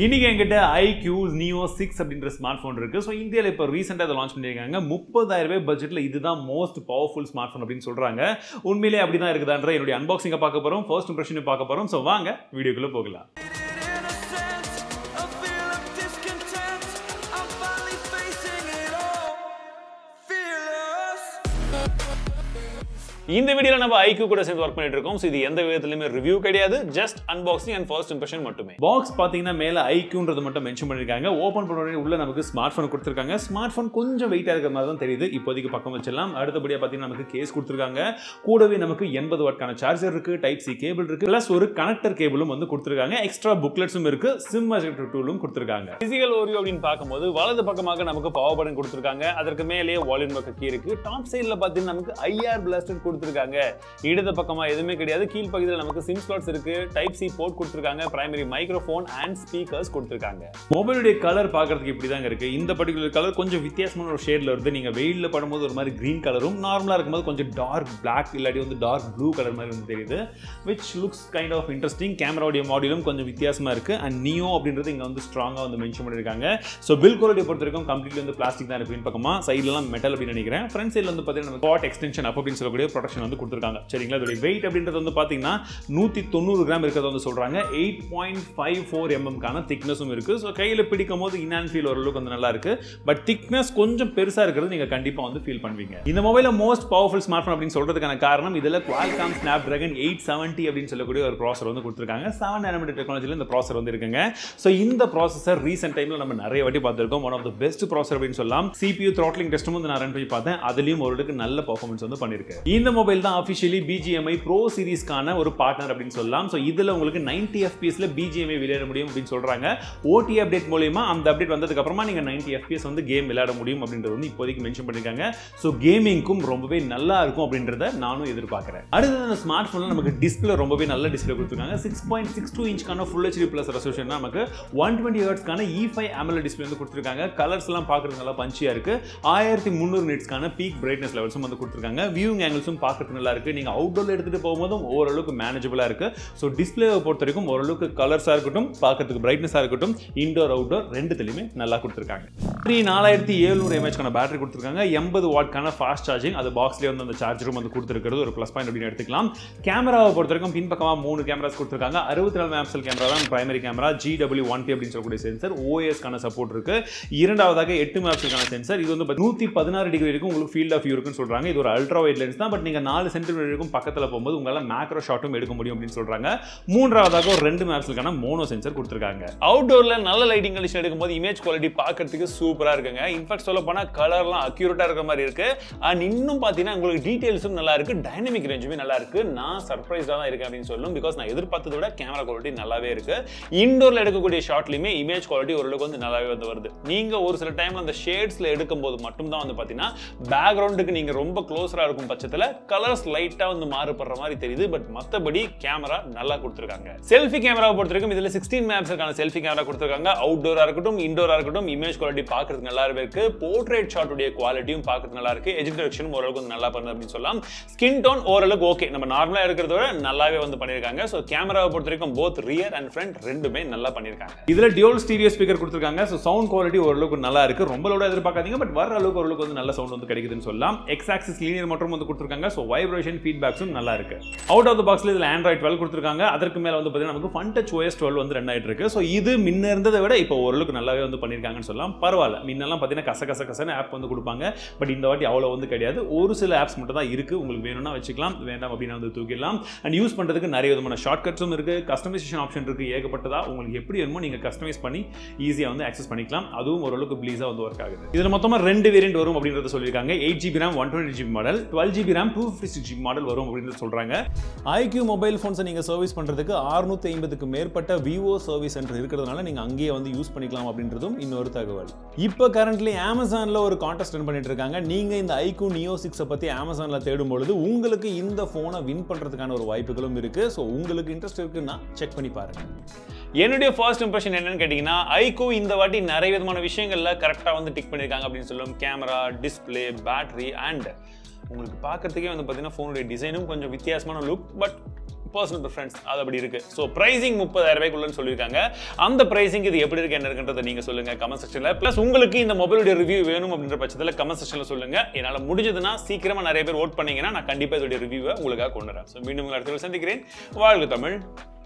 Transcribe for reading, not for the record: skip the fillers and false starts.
iQOO Neo 6 அப்படிங்கற smartphone இருக்கு. So இந்தியால இப்ப ரீசன்ட்டா இத லான்ச் பண்ணிருக்காங்க. 30000 ரூபாய் பட்ஜெட்ல இதுதான் மோஸ்ட் பவர்ஃபுல் ஸ்மார்ட்போன் அப்படினு சொல்றாங்க. உண்மையிலேயே அப்படிதான் இருக்குதான்ற என்னோட அன்பாக்சிங்க பார்க்க போறோம். ஃபர்ஸ்ட் இம்ப்ரஷனை பார்க்க போறோம். சோ வாங்க வீடியோக்குள்ள போகலாம். In the video, we have IQ work on. So, this is review kadiyadu, just unboxing and first impression. Box IQ mention open smartphone smartphone weight case charger type C cable plus connector cable extra booklets SIM ejector tool physical overview power button volume top side IR blaster இடது பக்கமா எதுமே கிடையாது. கீழ் பகுதியில நமக்கு SIM slots இருக்கு, type C port கொடுத்திருக்காங்க, primary microphone and speakers கொடுத்திருக்காங்க. மொபைலுடைய கலர் பார்க்கிறதுக்கு இப்படி தான் இருக்கு. இந்த பர்టిక్యులர் கலர் கொஞ்சம் வித்தியாசமான ஒரு ஷேட்ல வருது. நீங்க வெயில்ல படும்போது ஒரு மாதிரி green கலரும், நார்மலா இருக்கும்போது கொஞ்சம் டார்க் black இல்லடி வந்து டார்க் blue கலர் மாதிரி வந்து தெரியுது, which looks kind of interesting. கேமராவுடைய மாடியூலும் கொஞ்சம் வித்தியாசமா இருக்கு அண்ட் நியோ அப்படின்றது இங்க வந்து ஸ்ட்ராங்கா வந்து மென்ஷன் பண்ணிருக்காங்க. சோ பில் குவாலிட்டி பொறுத்திருக்கும் கம்ப்ளீட்லி வந்து பிளாஸ்டிக் தான் இருக்கு. பின் பக்கமா சைடுல எல்லாம் மெட்டல் அப்படி நினைக்கிறேன். ஃப்ரண்ட் சைடுல வந்து பாத்தீங்கன்னா நம்ம கார்ட் எக்ஸ்டென்ஷன் அப் அப்படினு சொல்லக்கூடிய ப்ரொடக்ஷன் வந்து கொடுத்திருக்காங்க. சரிங்களா, இதோட weight அப்படின்றது வந்து பாத்தீங்கன்னா 190 கிராம் இருக்கறது வந்து சொல்றாங்க. 8.54 mm கான thickness-உம் இருக்கு. சோ கையில பிடிக்கும்போது இன்னான் ஃபீல் ஒரு லுக் வந்து நல்லா இருக்கு. பட் thickness கொஞ்சம் பெருசா இருக்குறது நீங்க கண்டிப்பா வந்து ஃபீல் பண்ணுவீங்க. இந்த மொபைல்ல most powerful smartphone அப்படினு சொல்றதுக்கான காரணம் இதெல்லாம் Qualcomm Snapdragon 870 அப்படினு சொல்லக்கூடிய ஒரு processor வந்து கொடுத்திருக்காங்க. 7 nanometer technology-ல இந்த processor வந்து இருக்குங்க. சோ இந்த processor recent time-ல நம்ம நிறைய வாட்டி பார்த்திருக்கோம். One of the best processor அப்படினு சொல்லலாம். CPU throttling test-உம் வந்து நான் ரன் பண்ணி பார்த்தேன். அதுலயும் ஓரளவுக்கு நல்ல performance வந்து பண்ணிருக்கு. இந்த மொபைல் தான் officially BGMI Pro Series-க்கான ஒரு பார்ட்னர் அப்படினு சொல்லலாம். சோ இதுல உங்களுக்கு 90 fps-ல BGMI விளையாட முடியும் அப்படினு சொல்றாங்க. OTA அப்டேட் மூலமா அந்த அப்டேட் வந்ததுக்கு அப்புறமா நீங்க 90 fps வந்து கேம் விளையாட முடியும் அப்படின்றது வந்து இப்போதைக்கு மென்ஷன் பண்ணிருக்காங்க. சோ கேமிங்க்கும் ரொம்பவே நல்லா இருக்கும் அப்படின்றத நானும் எதிர்பார்க்கிறேன். அடுத்து இந்த ஸ்மார்ட்போன்ல நமக்கு டிஸ்ப்ளே ரொம்பவே நல்ல டிஸ்ப்ளே கொடுத்திருக்காங்க. 6.62 inch-க்கான full HD+ resolution-ல நமக்கு 120 Hz-க்கான E5 AMOLED display வந்து கொடுத்திருக்காங்க. கலர்ஸ் எல்லாம் பார்க்கிறதுக்கு நல்லா பஞ்சியா இருக்கு. 1300 nits-க்கான peak brightness levels-உம் வந்து கொடுத்திருக்காங்க. viewing angles-உம் பார்க்கிறதுக்கு நல்லா இருக்கு. நீங்க அவுட்டோர்ல எடுத்துட்டு போகும்போதும் ஓரளவுக்கு மேனேஜபிளா இருக்கு. சோ டிஸ்ப்ளேவை பொறுத்தவரைக்கும் ஓரளவுக்கு கலர்ஸா இருக்கட்டும், பார்க்கிறதுக்கு பிரைட்னஸா இருக்கட்டும், இன்டோர் அவுட்டோர் ரெண்டுத்திலுமே நல்லா கொடுத்திருக்காங்க. 4700 mAh-க்கான பேட்டரி கொடுத்திருக்காங்க. 80 வாட்-க்கான ஃபாஸ்ட் சார்ஜிங் அது பாக்ஸ்லயே வந்து அந்த சார்ஜரும் வந்து கொடுத்திருக்கிறது ஒரு ப்ளஸ் பாயிண்ட் அப்படின்னு எடுத்துக்கலாம். கேமராவை பொறுத்தவரைக்கும் பின்பக்கமா 3 கேமராஸ் கொடுத்திருக்காங்க. 64 மெகாபிக்சல் கேமரா தான் பிரைமரி கேமரா, GW1P அப்படின்னு சொல்லக்கூடிய சென்சர், OIS-க்கான சப்போர்ட் இருக்கு. இரண்டாவதாக 8 மெகாபிக்சல்-க்கான சென்சர். இது வந்து 116 டிகிரி வரைக்கும் உங்களுக்கு ஃபீல்ட் ஆஃப் வியூ இருக்குன்னு சொல்றாங்க. இது ஒரு அல்ட்ரா வைட் லென்ஸ் தான். பட் நீங்க 4 சென்டிமீட்டர் வரைக்கும் பக்கத்துல போகும்போது உங்களால மேக்ரோ ஷாட்டும் எடுக்க முடியும் அப்படின்னு சொல்றாங்க. மூன்றாவதாக 2 மெகாபிக்சல்-க்கான மோனோ சென்சர் கொடுத்திருக்காங்க. அவுட்டோர்ல நல்ல லைட்டிங் கண்டிஷன் எடுக்கும்போது இமேஜ் குவாலிட்டி பார்க்கிறதுக்கு சூப்பரா இருக்குங்க. இன்ஃபேக்ட் சொல்ல போனா கலர்லாம் அக்யூரேட்டா இருக்கிற மாதிரி இருக்கு. அண்ட் இன்னும் பாத்தீங்கன்னா உங்களுக்கு டீடைல்ஸும் நல்லா இருக்கு, டைனமிக் ரேஞ்சுமே நல்லா இருக்கு. நான் சர்ப்ரைஸ்டா தான் இருக்கேன் அப்படின்னு சொல்லணும். பிகாஸ் நான் எதிர்பார்த்ததை விட கேமரா குவாலிட்டி நல்லாவே இருக்கு. இன்டோர்ல எடுக்கக்கூடிய ஷாட்லயுமே இமேஜ் குவாலிட்டி ஓரளவுக்கு வந்து நல்லாவே வந்து வருது. நீங்க ஒரு சில டைம்ல அந்த ஷேட்ஸ்ல எடுக்கும்போது மட்டும் தான் வந்து பாத்தீங்கன்னா பேக்ரவுண்டுக்கு நீங்க ரொம்ப க்ளோஸரா இருக்கும் பட்சத்துல கலர்ஸ் லைட்டா வந்து மாறுபடுற மாதிரி தெரியுது. பட் மத்தபடி கேமரா நல்லா கொடுத்திருக்காங்க. செல்ஃபி கேமராவை பொறுத்தவரைக்கும் இதுல 16 மெகாபிக்சல்-க்கான செல்ஃபி கேமரா கொடுத்திருக்காங்க. அவுட்டோரா இருக்கட்டும், இன்டோரா இருக்கட்டும், இமேஜ் குவாலிட்டி பாக்குறதுக்கு நல்லா இருக்கு. போர்ட்ரேட் ஷாட் உடைய குவாலிட்டியும் பாக்குறதுக்கு நல்லா இருக்கு. எட்ஜ் டைரக்ஷனும் ஓரளவுக்கு நல்லா பண்ணுது அப்படின்னு சொல்லலாம். ஸ்கின் டோன் ஓரளவுக்கு ஓகே, நம்ம நார்மலா இருக்கிறத விட நல்லாவே வந்து பண்ணிருக்காங்க. சோ கேமராவை பொறுத்தவரைக்கும் போத் ரியர் அண்ட் ஃப்ரண்ட் ரெண்டுமே நல்லா பண்ணிருக்காங்க. இதுல டியூல் ஸ்டீரியோ ஸ்பீக்கர் கொடுத்திருக்காங்க. சோ சவுண்ட் குவாலிட்டி ஓரளவுக்கு நல்லா இருக்கு. ரொம்ப லவுடா எதிர்பார்க்காதீங்க, பட் வர அளவுக்கு ஓரளவுக்கு வந்து நல்ல சவுண்ட் வந்து கிடைக்குதுன்னு சொல்லலாம். எக்ஸ் ஆக்சிஸ் லீனியர் மோட்டரும் வந்து கொடுத்திருக்காங்க. சோ வைப்ரேஷன் ஃபீட்பேக்ஸும் நல்லா இருக்கு. அவுட் ஆஃப் தி பாக்ஸ்ல இதுல Android 12 கொடுத்திருக்காங்க. அதற்கு மேல வந்து பாத்தீங்கன்னா நமக்கு FunTouch OS 12 வந்து ரன் ஆயிட்டு இருக்கு. சோ இது முன்ன இருந்ததை விட இப்போ ஓரளவுக்கு நல்லாவே வந்து பண்ணிருக்காங்கன்னு சொல்லலாம். பரவாயில்லை, முன்னெல்லாம் பாத்தீங்கன்னா கசகசகசன ஆப் வந்து கொடுப்பாங்க. பட் இந்த வாட்டி அவ்வளவு வந்து கிடையாது. ஒரு சில ஆப்ஸ் மட்டும் தான் இருக்கு. உங்களுக்கு வேணும்னா வச்சுக்கலாம், வேண்டாம் அப்படின்னா வந்து தூக்கிடலாம். அண்ட் யூஸ் பண்றதுக்கு நிறைய விதமான ஷார்ட்கட்ஸும் இருக்கு, கஸ்டமைசேஷன் ஆப்ஷன் இருக்கு. ஏகப்பட்டதா உங்களுக்கு எப்படி வேணுமோ நீங்க கஸ்டமைஸ் பண்ணி ஈஸியா வந்து ஆக்சஸ் பண்ணிக்கலாம். அதுவும் ஓரளவுக்கு ப்ளீஸா வந்து ஒர்க் ஆகுது. இதுல மொத்தமா 2 வேரியன்ட் வரும் அப்படின்றத சொல்லிருக்காங்க. 8GB RAM 128GB model, 12GB RAM 256GB model வரும் அப்படின்னு சொல்றாங்க. iQOO மொபைல் ஃபோன்ஸ் நீங்க சர்வீஸ் பண்றதுக்கு 650க்கு மேற்பட்ட விவோ சர்வீஸ் சென்டர் இருக்கிறதுனால நீங்க அங்கேயே வந்து யூஸ் பண்ணிக்கலாம் அப்படின்றதும் இன்னொரு தகவல். இப்போ கரண்ட்லி Amazonல ஒரு கான்டெஸ்ட் ரன் பண்ணிட்டு இருக்காங்க. நீங்க இந்த iQOO Neo 6 பத்தி Amazonல தேடும் பொழுது உங்களுக்கு இந்த போனை வின் பண்றதுக்கான ஒரு வாய்ப்புகளும் இருக்கு. சோ உங்களுக்கு இன்ட்ரெஸ்ட் இருக்குன்னா செக் பண்ணி பாருங்க. என்னுடைய ஃபர்ஸ்ட் இம்ப்ரெஷன் என்னன்னு கேட்டீங்கன்னா, iQOO இந்த வாட்டி நிறைய விதமான விஷயங்கள்ல கரெக்டா வந்து டிக் பண்ணிருக்காங்க அப்படின்னு சொல்லுவோம். கேமரா, டிஸ்பிளே, பேட்டரி அண்ட் உங்களுக்கு பார்க்கறதுக்கே வந்து பார்த்தீங்கன்னா ஃபோனுடைய டிசைனும் கொஞ்சம் வித்தியாசமான லுக், பட் personal preference அது அப்படி இருக்கு. சோ pricing 30000 ரூபாய்க்குள்ளன்னு சொல்லிருக்காங்க. அந்த pricing இது எப்படி இருக்கு என்ன இருக்குன்றத நீங்க சொல்லுங்க கமெண்ட் செக்ஷன்ல. ப்ளஸ் உங்களுக்கு இந்த மொபைலுடைய ரிவ்யூ வேணும் அப்படின்ற பட்சத்துல கமெண்ட் செக்ஷன்ல சொல்லுங்க. என்னால முடிஞ்சதுன்னா சீக்கிரமா நிறைய பேர் வோட் பண்ணீங்கன்னா நான் கண்டிப்பா இதோட ரிவ்யூவை உங்களுக்காக கொண்டு வரேன். சோ மீண்டும் அடுத்த தடவை சந்திக்கிறேன். வாழ்க தமிழ்.